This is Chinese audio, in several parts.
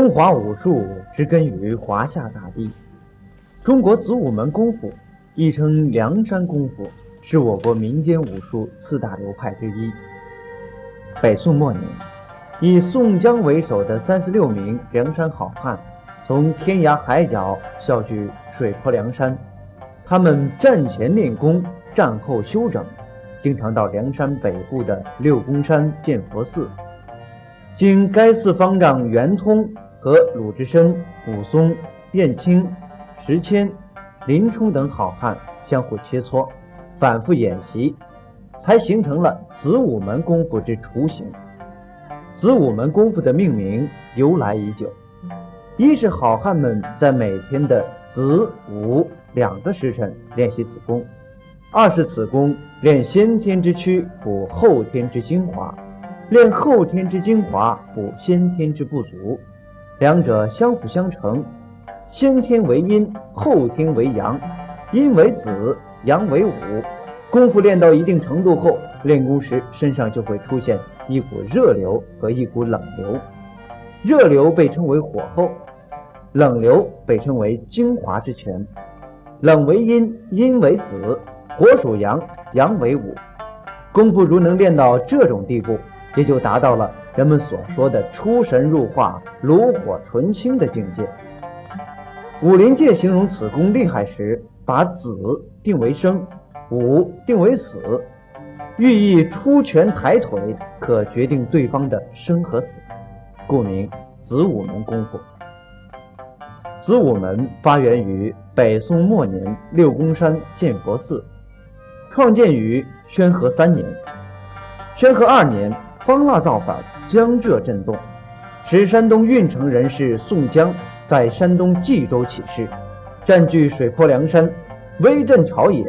中华武术植根于华夏大地，中国子午门功夫，亦称梁山功夫，是我国民间武术四大流派之一。北宋末年，以宋江为首的36名梁山好汉，从天涯海角啸聚水泊梁山。他们战前练功，战后休整，经常到梁山北部的六宫山建佛寺。 经该寺方丈圆通和鲁智深、武松、燕青、石谦、林冲等好汉相互切磋，反复演习，才形成了子午门功夫之雏形。子午门功夫的命名由来已久，一是好汉们在每天的子午2个时辰练习此功；二是此功练先天之躯补后天之精华。 练后天之精华，补先天之不足，两者相辅相成。先天为阴，后天为阳，阴为子，阳为午。功夫练到一定程度后，练功时身上就会出现一股热流和一股冷流。热流被称为火候，冷流被称为精华之泉。冷为阴，阴为子，火属阳，阳为午。功夫如能练到这种地步， 也就达到了人们所说的出神入化、炉火纯青的境界。武林界形容此功厉害时，把子定为生，午定为死，寓意出拳抬腿可决定对方的生和死，故名子午门功夫。子午门发源于北宋末年六宫山建佛寺，创建于宣和3年。宣和2年。 方腊造反，江浙震动，使山东运城人士宋江在山东冀州起事，占据水泊梁山，威震朝野。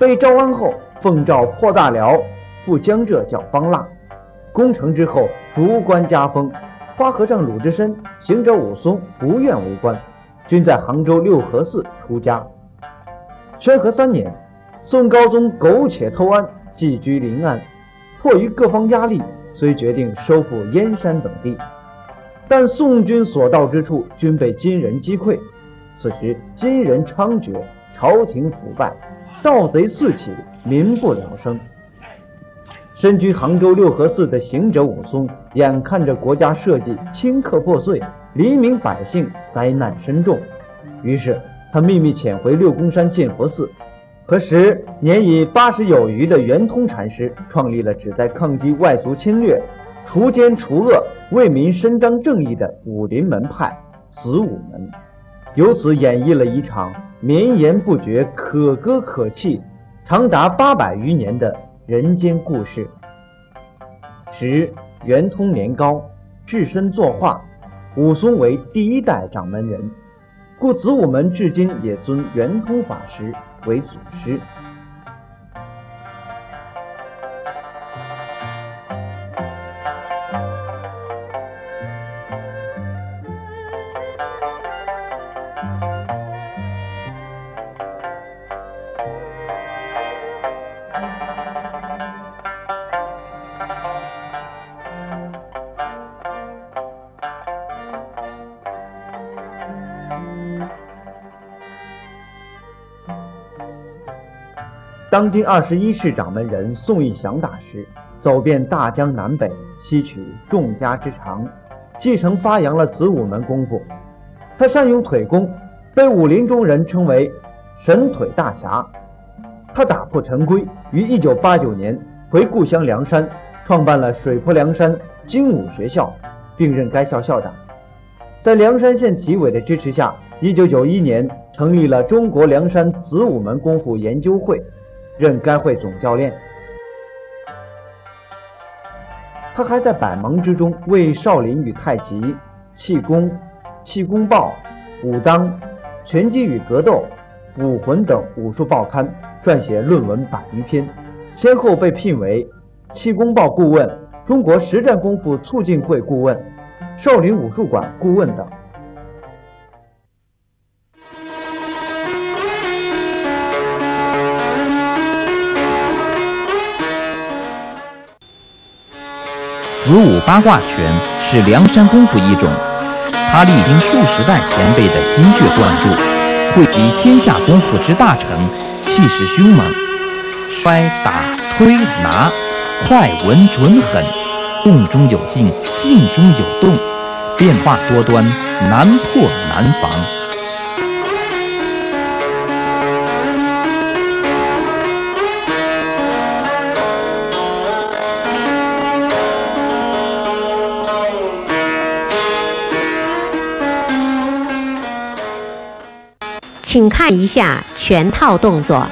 被招安后，奉诏破大辽，赴江浙剿方腊。攻城之后，逐官加封，花和尚鲁智深、行者武松不愿为官，均在杭州六合寺出家。宣和3年，宋高宗苟且偷安，寄居临安。 迫于各方压力，虽决定收复燕山等地，但宋军所到之处均被金人击溃。此时金人猖獗，朝廷腐败，盗贼四起，民不聊生。身居杭州6合寺的行者武松，眼看着国家社稷顷刻破碎，黎民百姓灾难深重，于是他秘密潜回六宫山建佛寺。 何时年已80有余的圆通禅师创立了旨在抗击外族侵略、除奸除恶、为民伸张正义的武林门派子午门，由此演绎了一场绵延不绝、可歌可泣、长达800余年的人间故事。时圆通年高，置身作画，武松为第1代掌门人，故子午门至今也尊圆通法师 为祖师。当今21世掌门人宋义祥大师走遍大江南北，吸取众家之长，继承发扬了子午门功夫。他善用腿功，被武林中人称为“神腿大侠”。他打破陈规，于1989年回故乡梁山，创办了水泊梁山精武学校，并任该校校长。在梁山县体委的支持下，1991年成立了中国梁山子午门功夫研究会， 任该会总教练，他还在百忙之中为少林与太极、气功、气功报、武当、拳击与格斗、武魂等武术报刊撰写论文100余篇，先后被聘为气功报顾问、中国实战功夫促进会顾问、少林武术馆顾问等。 子午八卦拳是梁山功夫一种，他历经数十代前辈的心血灌注，汇集天下功夫之大成，气势凶猛，摔打推拿，快稳准狠，动中有静，静中有动，变化多端，难破难防。请看一下全套动作。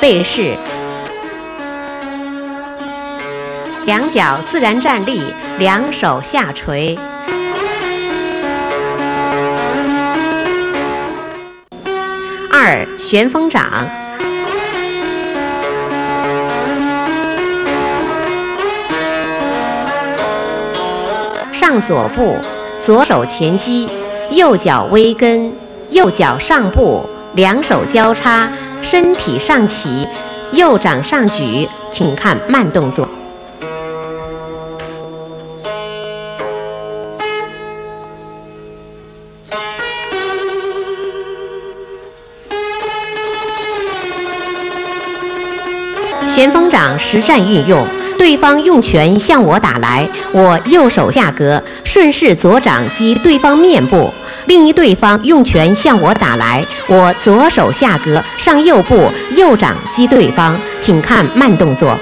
背式，两脚自然站立，两手下垂。 2. 旋风掌，上左步，左手前击，右脚微跟，右脚上步，两手交叉。 身体上起，右掌上举，请看慢动作。旋风掌实战运用，对方用拳向我打来，我右手下格，顺势左掌击对方面部。 另一对方用拳向我打来，我左手下格上右步，右掌击对方，请看慢动作。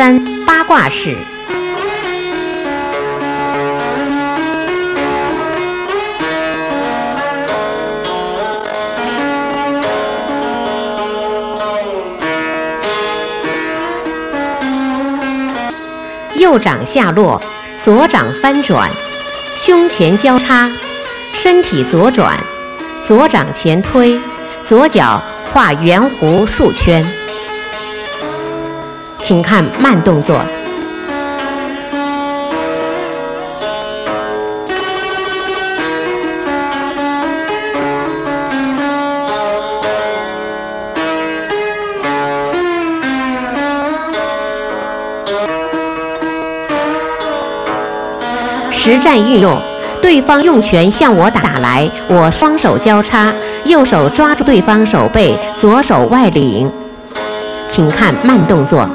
三八卦式。右掌下落，左掌翻转，胸前交叉，身体左转，左掌前推，左脚画圆弧数圈。 请看慢动作。实战运用：对方用拳向我打来，我双手交叉，右手抓住对方手背，左手外领。请看慢动作。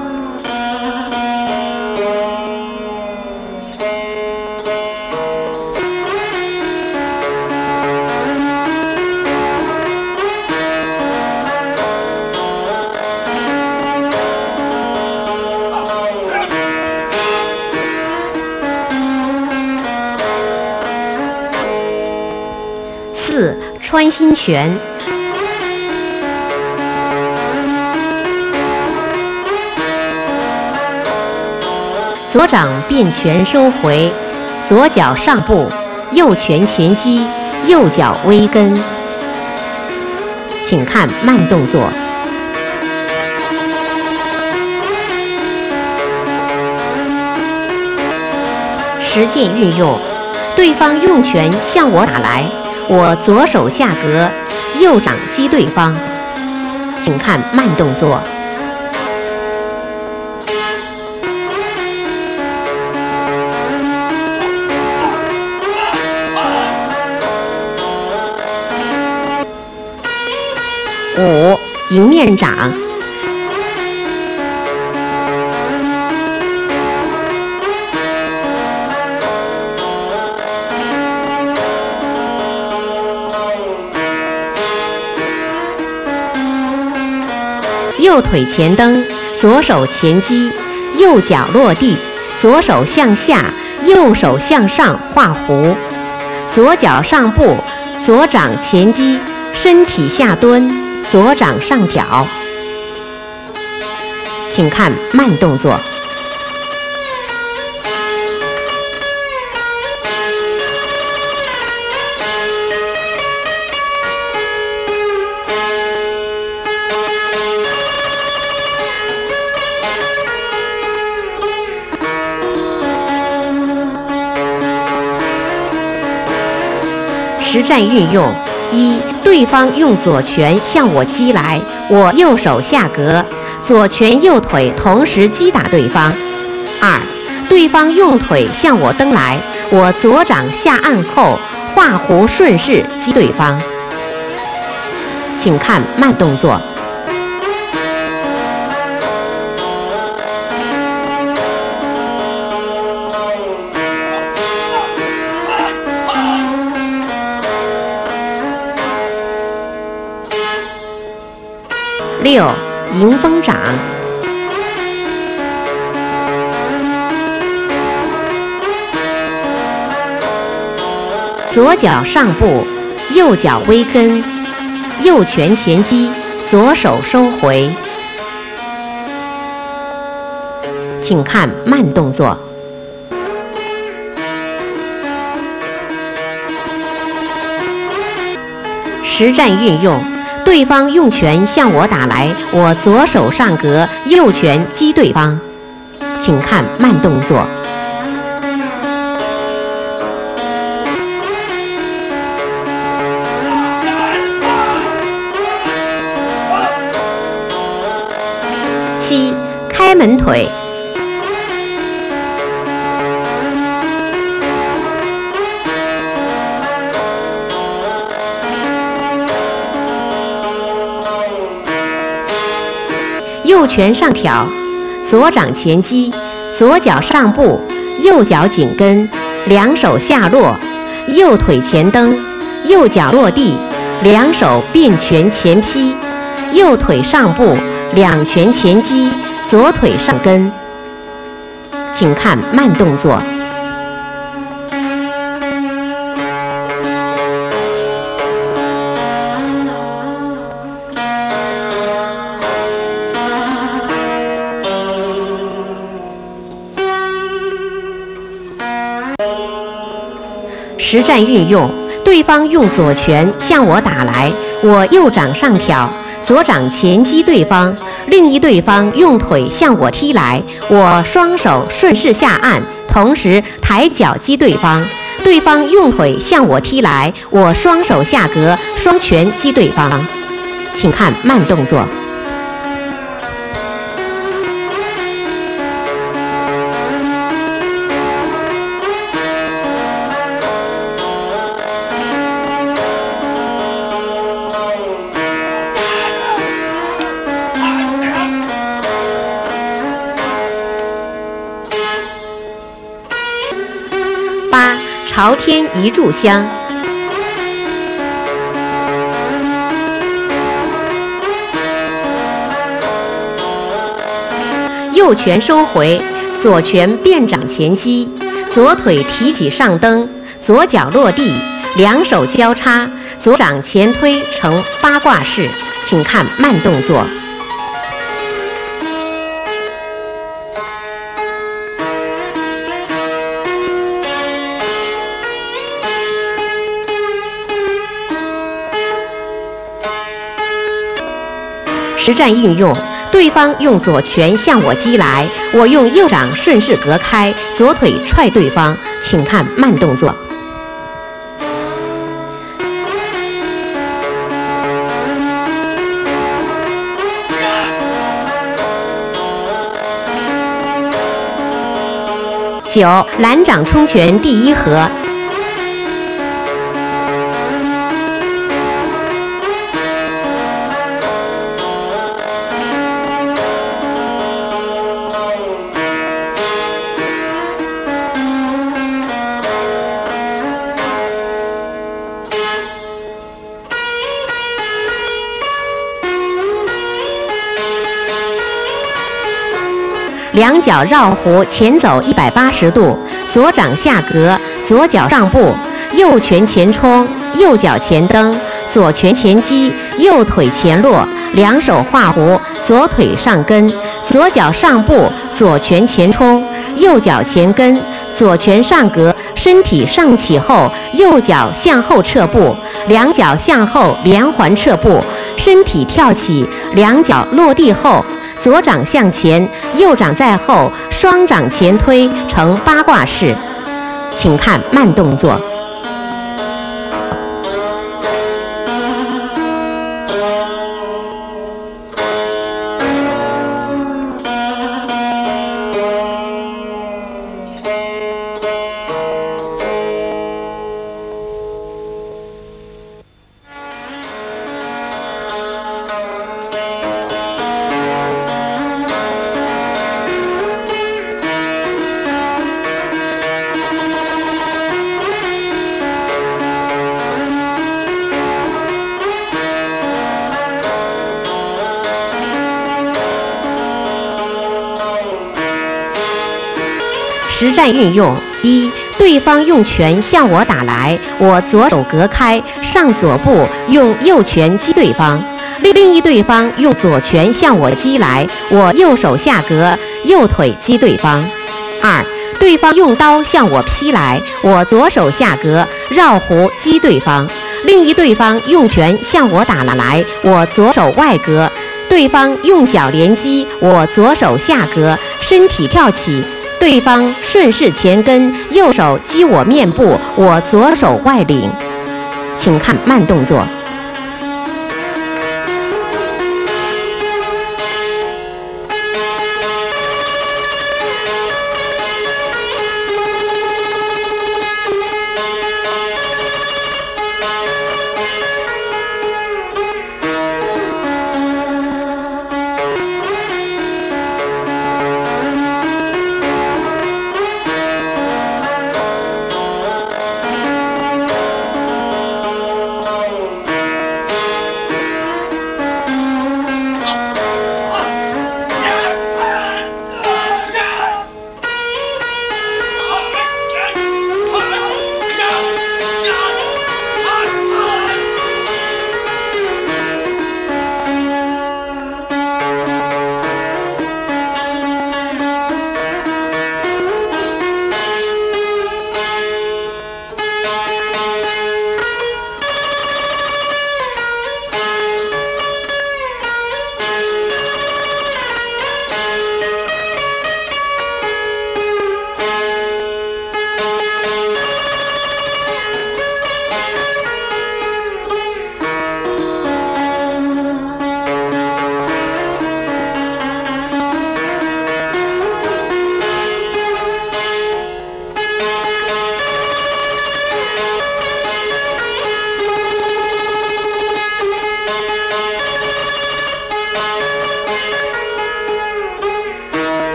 四穿心拳，左掌变拳收回，左脚上步，右拳前击，右脚微跟。请看慢动作。 实践运用，对方用拳向我打来，我左手下格，右掌击对方。请看慢动作。五，迎面掌。 右腿前蹬，左手前击，右脚落地，左手向下，右手向上画弧，左脚上步，左掌前击，身体下蹲，左掌上挑。请看慢动作。 实战运用：一、对方用左拳向我击来，我右手下格，左拳右腿同时击打对方；二、对方用腿向我蹬来，我左掌下按后画弧顺势击对方。请看慢动作。 六迎风掌，左脚上步，右脚微跟，右拳前击，左手收回。请看慢动作。 实战运用。 对方用拳向我打来，我左手上格，右拳击对方。请看慢动作。七，开门腿。 右拳上挑，左掌前击，左脚上步，右脚紧跟，两手下落，右腿前蹬，右脚落地，两手并拳前劈，右腿上步，两拳前击，左腿上跟。请看慢动作。 实战运用，对方用左拳向我打来，我右掌上挑，左掌前击对方；对方用腿向我踢来，我双手顺势下按，同时抬脚击对方；对方用腿向我踢来，我双手下格，双拳击对方。请看慢动作。 朝天一炷香，右拳收回，左拳变掌前击，左腿提起上蹬，左脚落地，两手交叉，左掌前推成八卦式。请看慢动作。 实战运用，对方用左拳向我击来，我用右掌顺势隔开，左腿踹对方。请看慢动作。九，蓝掌冲拳第一合。 两脚绕弧前走180度，左掌下格，左脚上步，右拳前冲，右脚前蹬，左拳前击，右腿前落，两手画弧，左腿上跟，左脚上步，左拳前冲，右脚前跟，左拳上格，身体上起后，右脚向后撤步，两脚向后连环撤步，身体跳起，两脚落地后。 左掌向前，右掌在后，双掌前推成八卦式。请看慢动作。实战运用：一、对方用拳向我打来，我左手隔开，上左步，用右拳击对方；对方用左拳向我击来，我右手下格，右腿击对方。二、对方用刀向我劈来，我左手下格，绕弧击对方；对方用拳向我打来，我左手外格，对方用脚连击，我左手下格，身体跳起。 对方顺势前跟，右手击我面部，我左手外领。请看慢动作。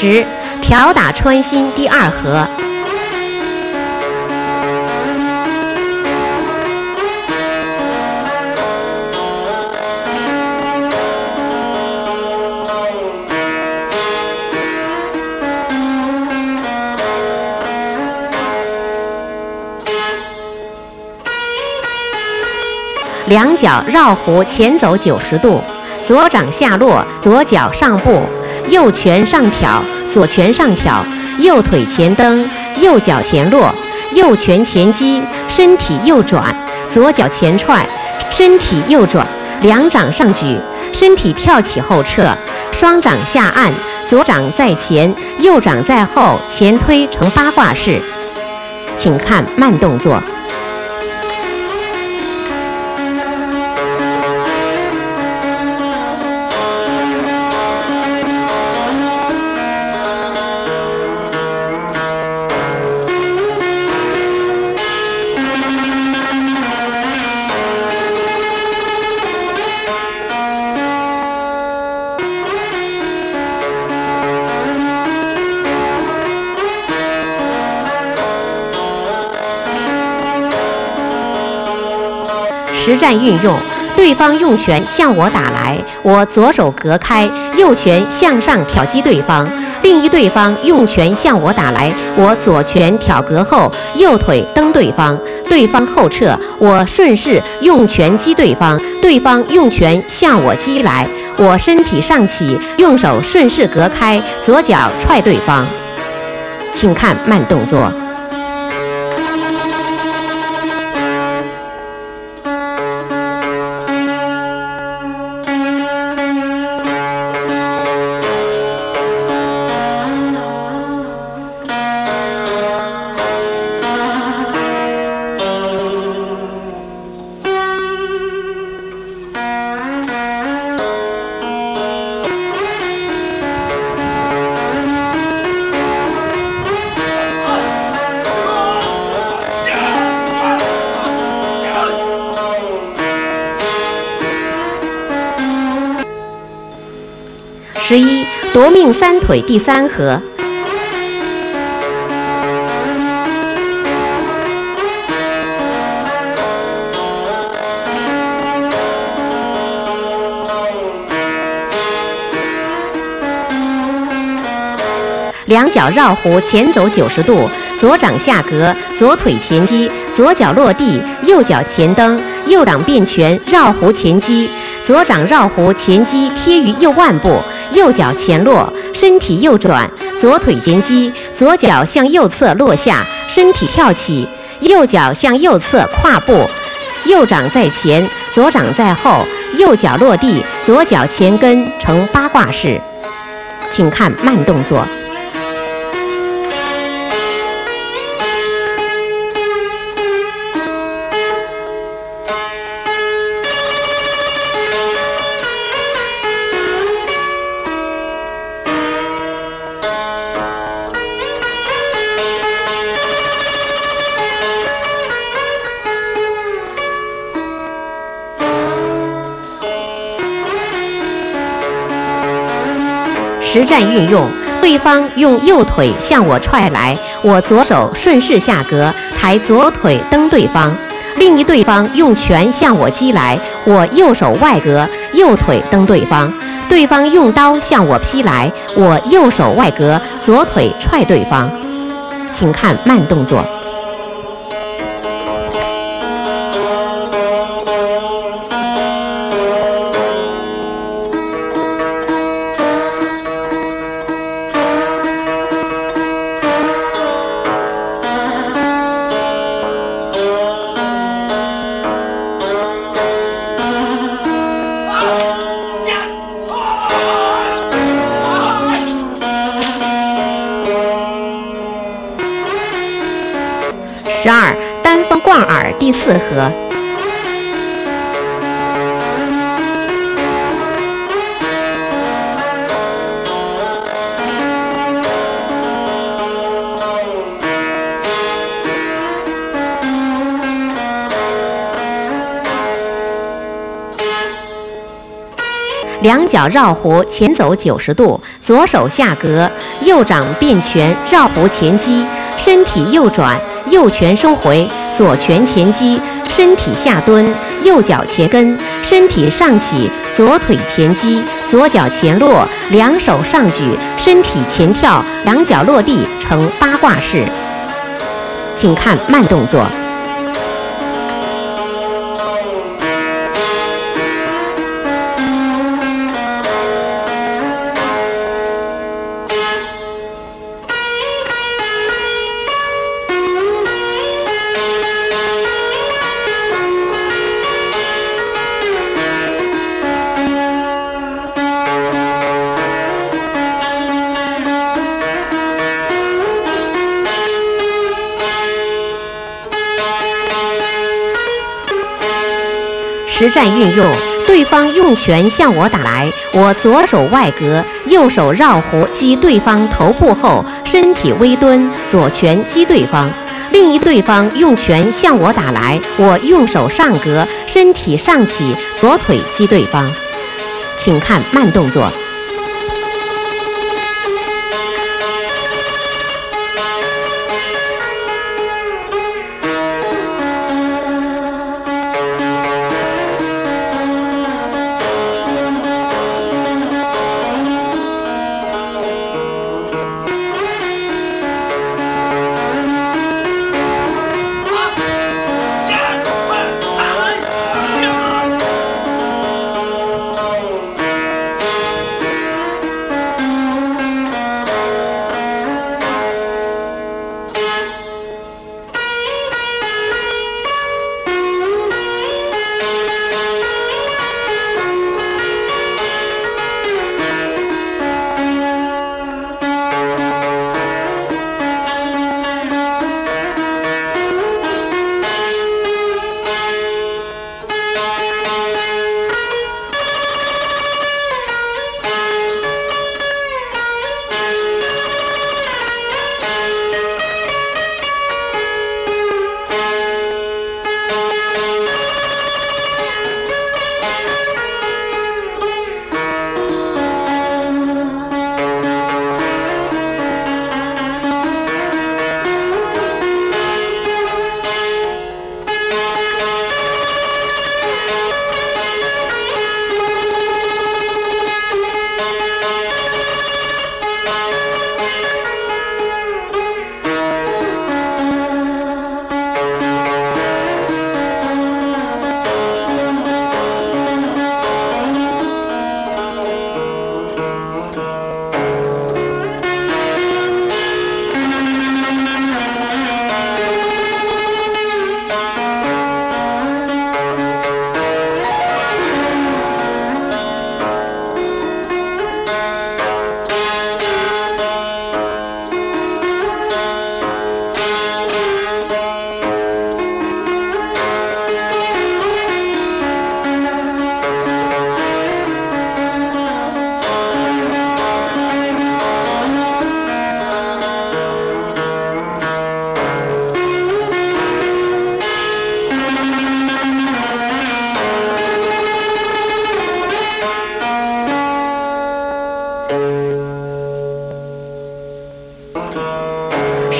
时，挑打川新第二河。两脚绕弧前走90度，左掌下落，左脚上步，右拳上挑，左拳上挑，右腿前蹬，右脚前落，右拳前击，身体右转，左脚前踹，身体右转，两掌上举，身体跳起后撤，双掌下按，左掌在前，右掌在后，前推成八卦式。请看慢动作。 实战运用，对方用拳向我打来，我左手隔开，右拳向上挑击对方；另一对方用拳向我打来，我左拳挑隔后，右腿蹬对方，对方后撤，我顺势用拳击对方；对方用拳向我击来，我身体上起，用手顺势隔开，左脚踹对方。请看慢动作。 11夺命三腿第三合。 两脚绕弧前走90度，左掌下格，左腿前击，左脚落地，右脚前蹬，右掌变拳绕弧前击，左掌绕弧前击贴于右腕部，右脚前落，身体右转，左腿前击，左脚向右侧落下，身体跳起，右脚向右侧跨步，右掌在前，左掌在后，右脚落地，左脚前跟成八卦式。请看慢动作。 实战运用，对方用右腿向我踹来，我左手顺势下格，抬左腿蹬对方；另一对方用拳向我击来，我右手外格，右腿蹬对方；对方用刀向我劈来，我右手外格，左腿踹对方。请看慢动作。 12单峰贯耳第四合。两脚绕弧前走90度，左手下格，右掌变拳绕弧前击，身体右转，右拳收回，左拳前击，身体下蹲，右脚前跟，身体上起，左腿前击，左脚前落，两手上举，身体前跳，两脚落地，成八卦式。请看慢动作。 实战运用，对方用拳向我打来，我左手外格，右手绕弧击对方头部后，身体微蹲，左拳击对方。另一对方用拳向我打来，我用手上格，身体上起，左腿击对方。请看慢动作。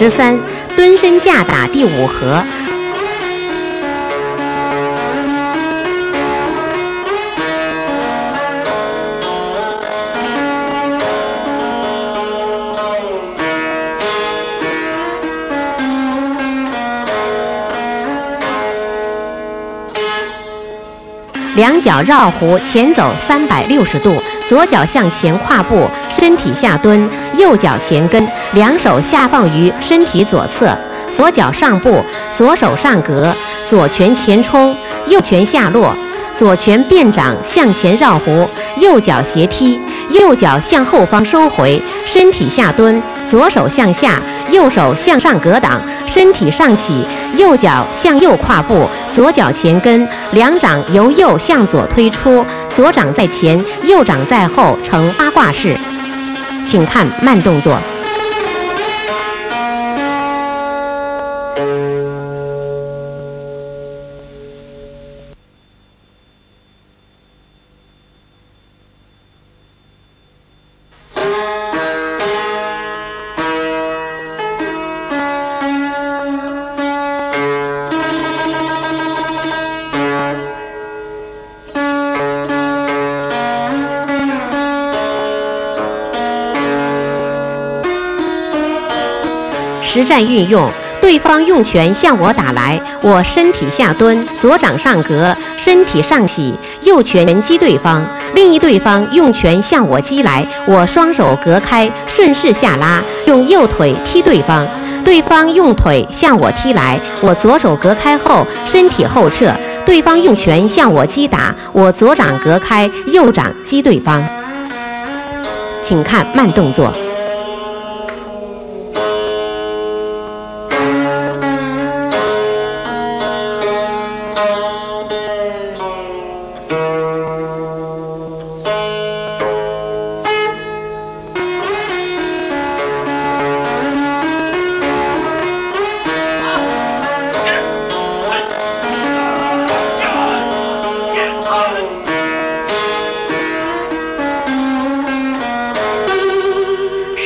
13，蹲身架打第5合。 两脚绕弧前走360度，左脚向前跨步，身体下蹲，右脚前跟，两手下放于身体左侧，左脚上步，左手上格，左拳前冲，右拳下落，左拳变掌向前绕弧，右脚斜踢，右脚向后方收回，身体下蹲，左手向下，右手向上格挡，身体上起。 右脚向右跨步，左脚前跟，两掌由右向左推出，左掌在前，右掌在后，成八卦式。请看慢动作。实战运用。对方用拳向我打来，我身体下蹲，左掌上格，身体上洗，右拳击对方。另一对方用拳向我击来，我双手隔开，顺势下拉，用右腿踢对方。 对方用腿向我踢来，我左手隔开后身体后撤。对方用拳向我击打，我左掌隔开，右掌击对方。请看慢动作。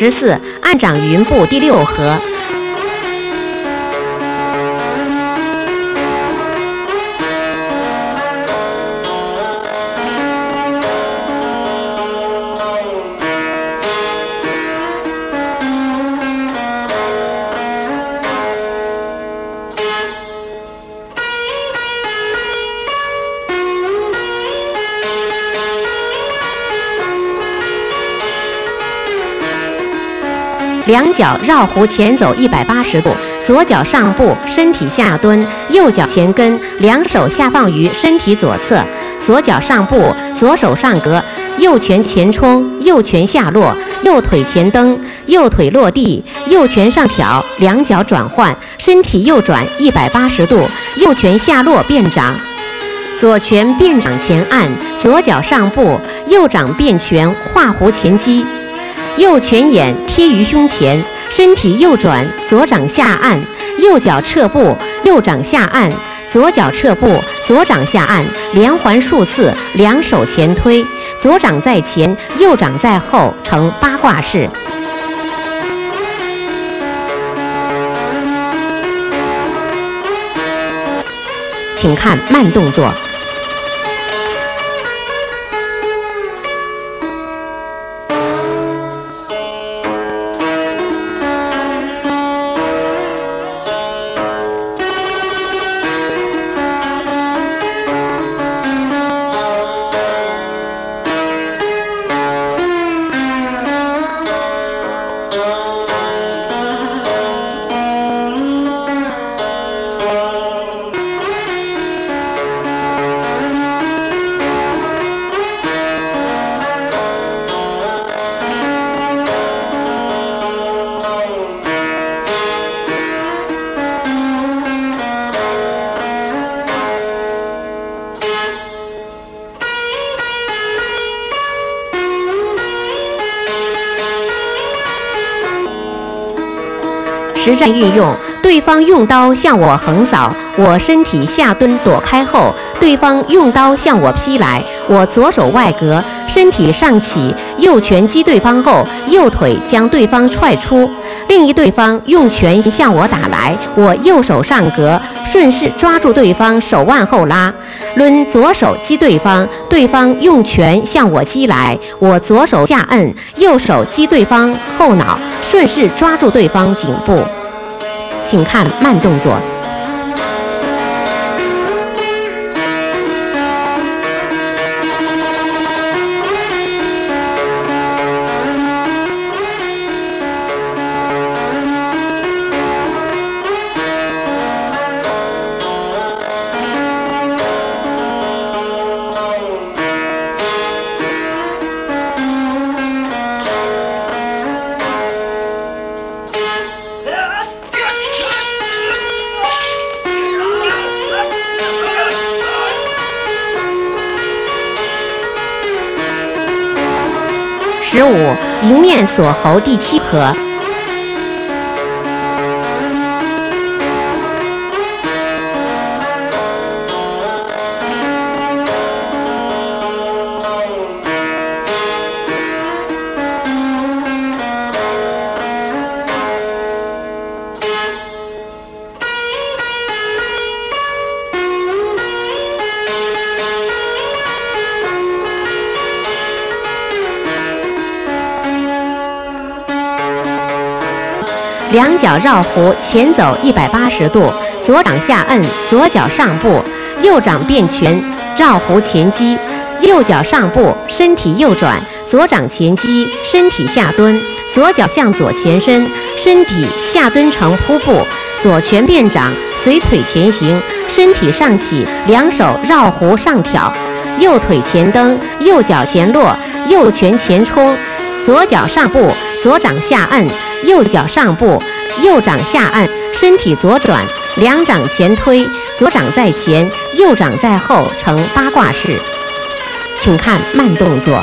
14，按掌云步第六合。 两脚绕弧前走180度，左脚上步，身体下蹲，右脚前跟，两手下放于身体左侧，左脚上步，左手上格，右拳前冲，右拳下落，右腿前蹬，右腿落地，右拳上挑，两脚转换，身体右转180度，右拳下落变掌。 左拳变掌前按，左脚上步，右掌变拳画弧前击，右拳眼贴于胸前，身体右转，左掌下按，右脚撤步，右掌下按，左脚撤步，左掌下按，连环数次，两手前推，左掌在前，右掌在后，呈八卦式。 请看慢动作。 实战运用：对方用刀向我横扫，我身体下蹲躲开后；对方用刀向我劈来，我左手外格，身体上起，右拳击对方后，右腿将对方踹出。另一对方用拳向我打来，我右手上格，顺势抓住对方手腕后拉，抡左手击对方；对方用拳向我击来，我左手下摁，右手击对方后脑。 顺势抓住对方颈部，请看慢动作。 15，迎面锁喉第七合。两脚绕弧前走180度，左掌下摁，左脚上步，右掌变拳，绕弧前击，右脚上步，身体右转，左掌前击，身体下蹲，左脚向左前伸，身体下蹲成扑步，左拳变掌，随腿前行，身体上起，两手绕弧上挑，右腿前蹬，右脚前落，右拳前冲，左脚上步，左掌下按，右脚上步，右掌下按，身体左转，两掌前推，左掌在前，右掌在后，成八卦式。请看慢动作。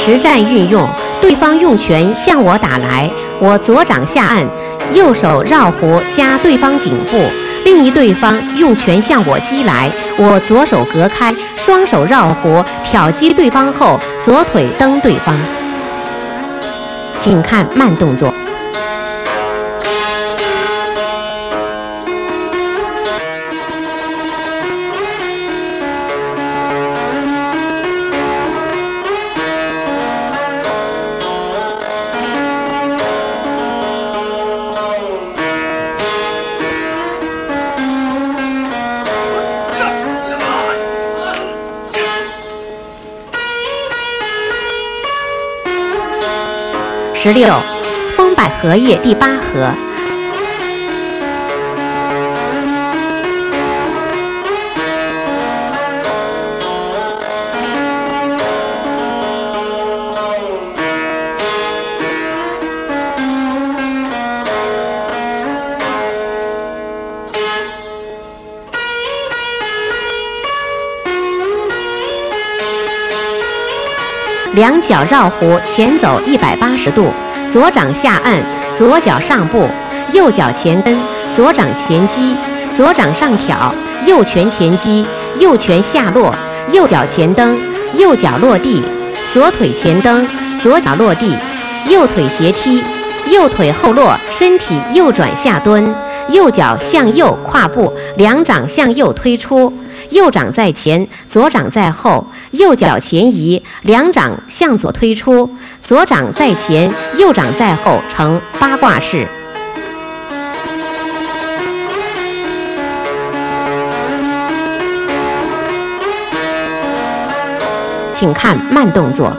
实战运用，对方用拳向我打来，我左掌下按，右手绕弧夹对方颈部；另一对方用拳向我击来，我左手隔开，双手绕弧挑击对方后，左腿蹬对方。请看慢动作。16，风摆荷叶第8合。两脚绕弧前走180度，左掌下按，左脚上步，右脚前蹬，左掌前击，左掌上挑，右拳前击，右拳下落，右脚前蹬，右脚落地，左腿前蹬，左脚落地，右腿斜踢，右腿后落，身体右转下蹲，右脚向右跨步，两掌向右推出。右掌在前，左掌在后，右脚前移，两掌向左推出，左掌在前，右掌在后，成八卦式。请看慢动作。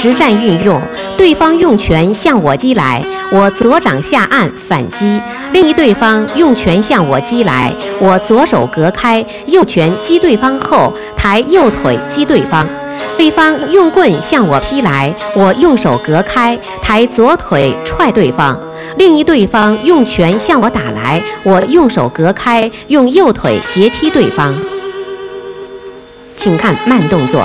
实战运用，对方用拳向我击来，我左掌下按反击；另一对方用拳向我击来，我左手隔开，右拳击对方后，抬右腿击对方；对方用棍向我劈来，我用手隔开，抬左腿踹对方；另一对方用拳向我打来，我用手隔开，用右腿斜踢对方。请看慢动作。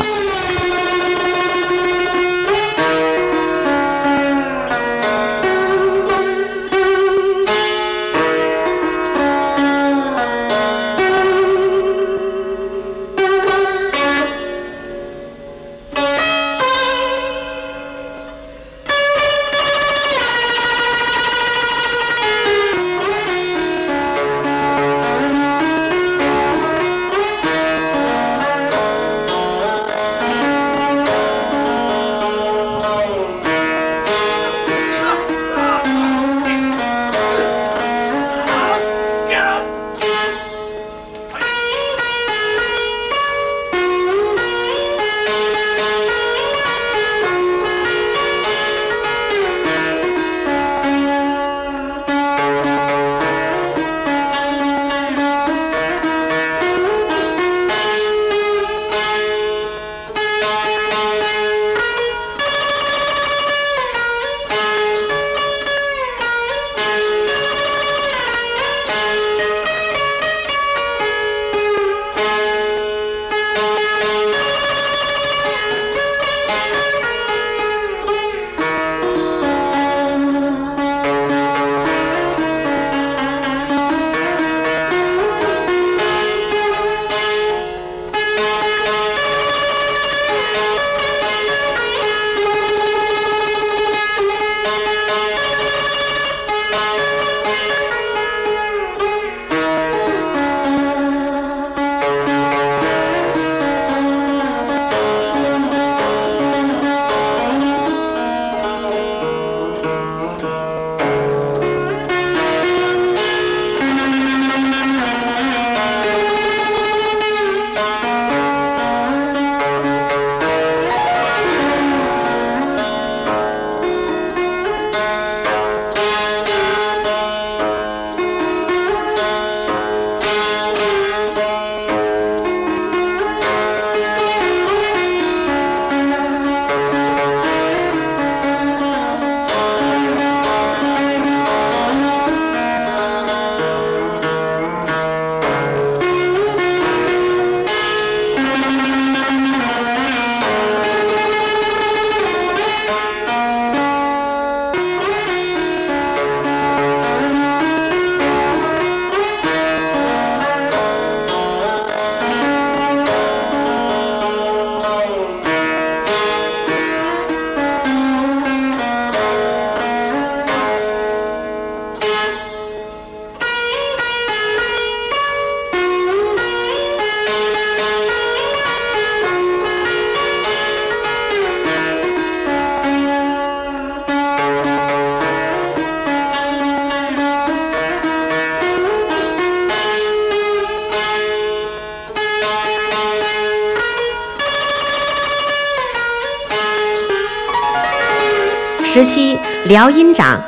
时期辽阴长。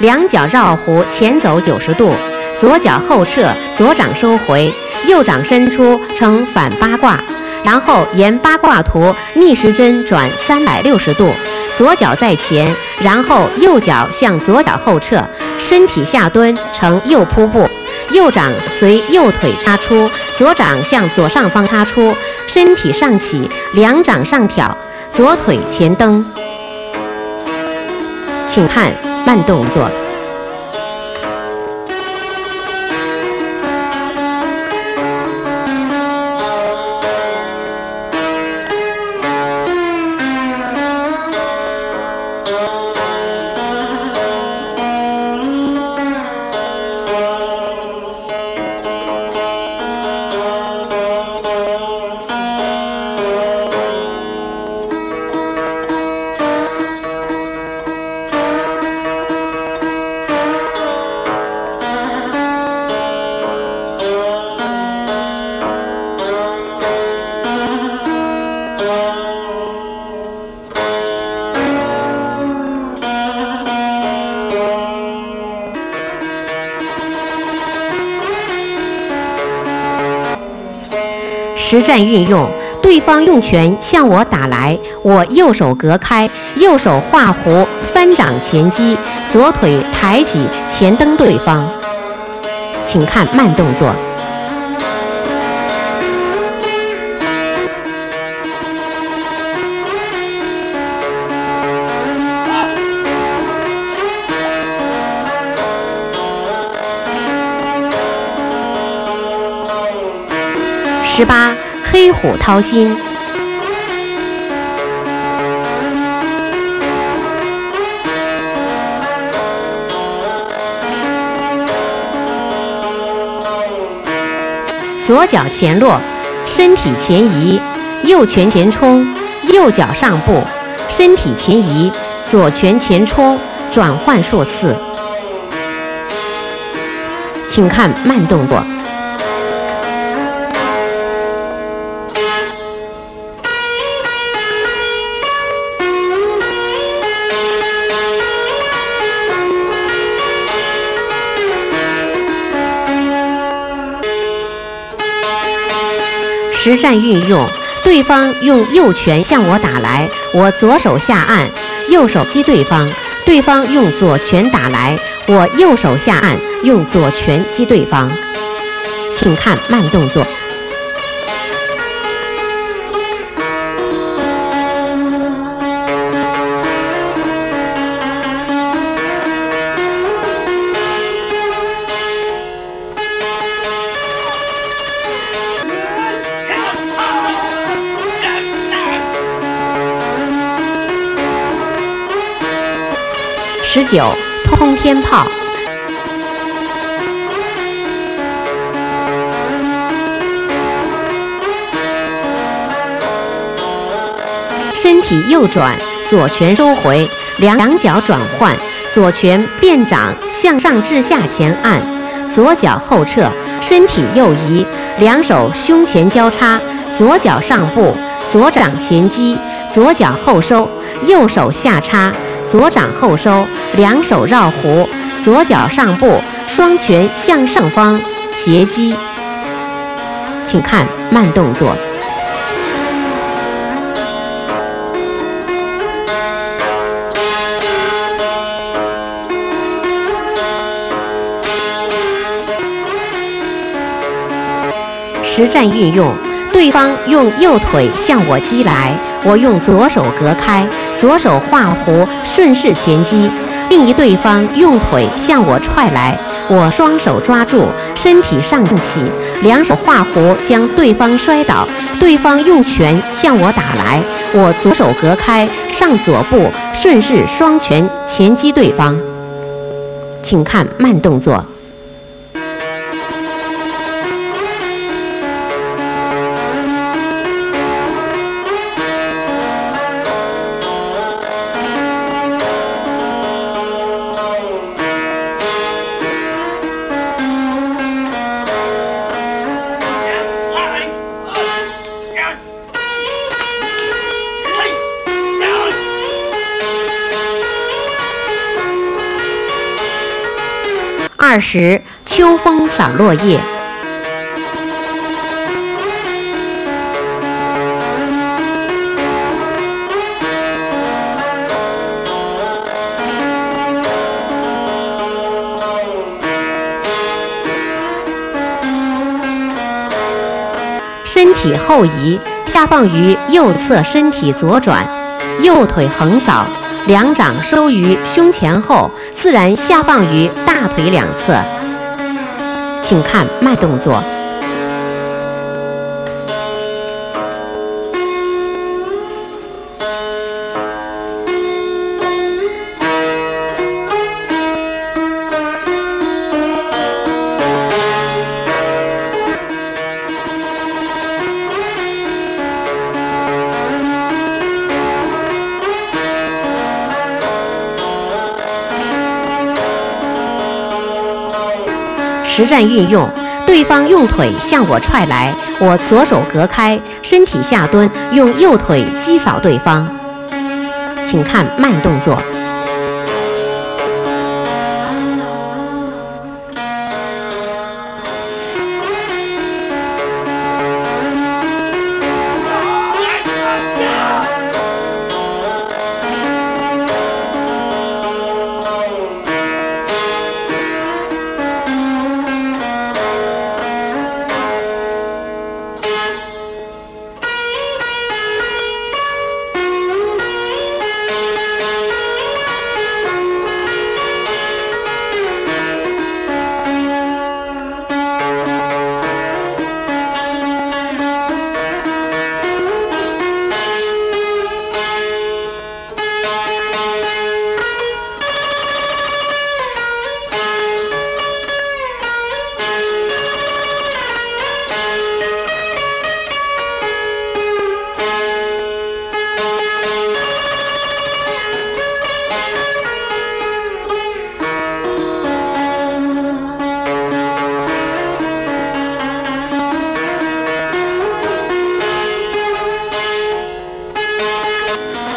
两脚绕弧前走90度，左脚后撤，左掌收回，右掌伸出成反八卦，然后沿八卦图逆时针转360度，左脚在前，然后右脚向左脚后撤，身体下蹲成右扑步，右掌随右腿插出，左掌向左上方插出，身体上起，两掌上挑，左腿前蹬。请看。 慢动作。实战运用，对方用拳向我打来，我右手隔开，右手画弧翻掌前击，左腿抬起前蹬对方。请看慢动作。 18，黑虎掏心。左脚前落，身体前移；右拳前冲，右脚上步，身体前移；左拳前冲，转换数次。请看慢动作。 实战运用，对方用右拳向我打来，我左手下按，右手击对方；对方用左拳打来，我右手下按，用左拳击对方。请看慢动作。 19，通天炮。身体右转，左拳收回，两脚转换，左拳变掌向上至下前按，左脚后撤，身体右移，两手胸前交叉，左脚上步，左掌前击，左脚后收，右手下插。 左掌后收，两手绕弧，左脚上步，双拳向上方斜击。请看慢动作。 实战运用，对方用右腿向我击来，我用左手隔开，左手画弧顺势前击；另一对方用腿向我踹来，我双手抓住，身体上起，两手画弧将对方摔倒；对方用拳向我打来，我左手隔开，上左步，顺势双拳前击对方。请看慢动作。 20，秋风扫落叶。 身体后移，下放于右侧，身体左转，右腿横扫，两掌收于胸前后，自然下放于大腿两侧。请看慢动作。 实战运用，对方用腿向我踹来，我左手隔开，身体下蹲，用右腿击扫对方。请看慢动作。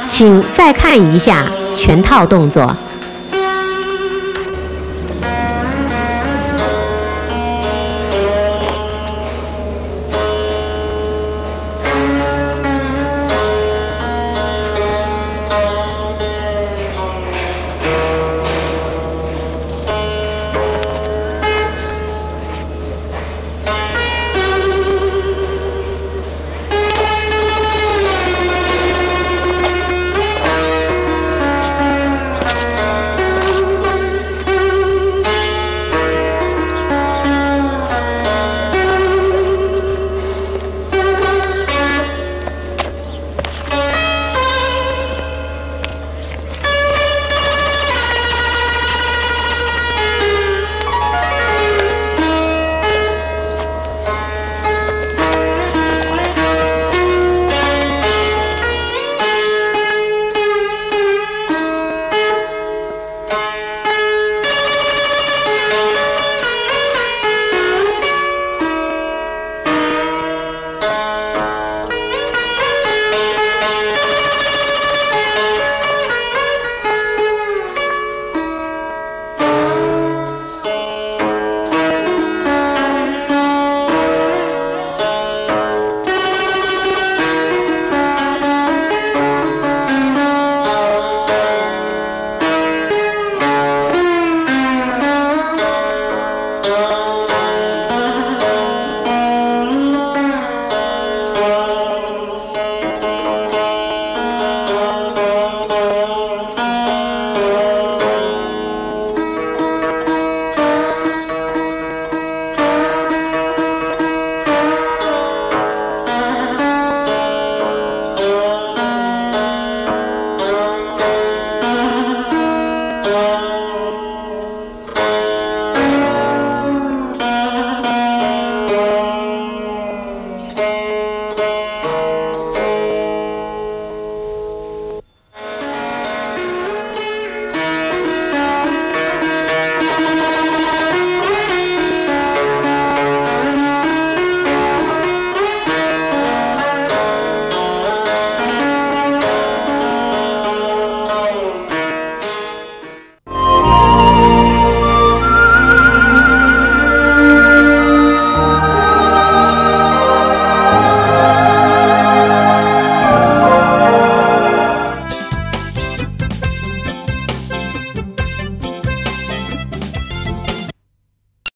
请再看一下全套动作。